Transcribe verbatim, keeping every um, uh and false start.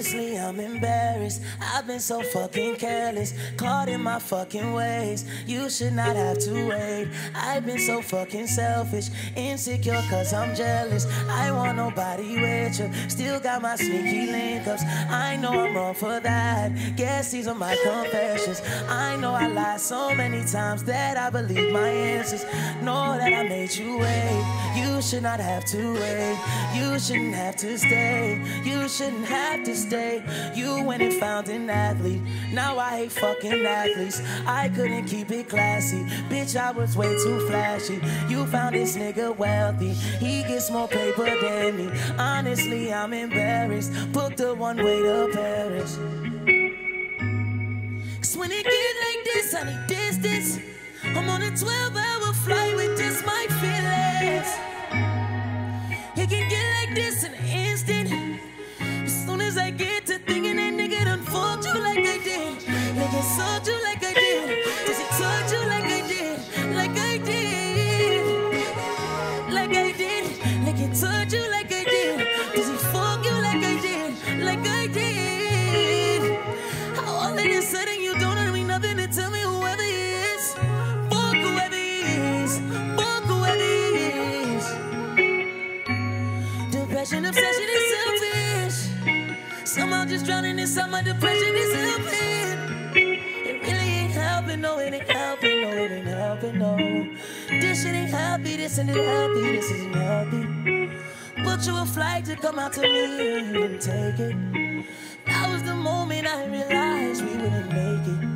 Honestly, I'm embarrassed. I've been so fucking careless, caught in my fucking ways. You should not have to wait. I've been so fucking selfish, insecure cause I'm jealous. I want nobody with you, still got my sneaky link-ups. I know I'm wrong for that, guess these are my confessions. I know I lied so many times that I believe my answers. Know that I made you wait. You should not have to wait. You shouldn't have to stay. You shouldn't have to stay. You went and found an athlete. Now I hate fucking athletes. I couldn't keep it classy. Bitch, I was way too flashy. You found this nigga wealthy. He gets more paper than me. Honestly, I'm embarrassed. Booked a one-way to Paris. Cause when it get like this, I need distance. I'm on a twelve-hour flight with just my feelings. It can get like this in an instant. As soon as I get to thinking that nigga done fucked you like I did, like I sold you like I did, does he told you like I did, like I did, like I did, like he told you like I did, does he fuck you like I did, like I did? How all of a sudden you don't owe me nothing to tell me whoever he is, fuck whoever he is, fuck whoever he is. Depression, obsession is somehow just drowning inside my depression is helping. It really ain't helping, no, it ain't helping, no, it ain't helping, no. This shit ain't happy, this isn't happy, this isn't happy. But you a flight to come out to me and you didn't take it. That was the moment I realized we wouldn't make it.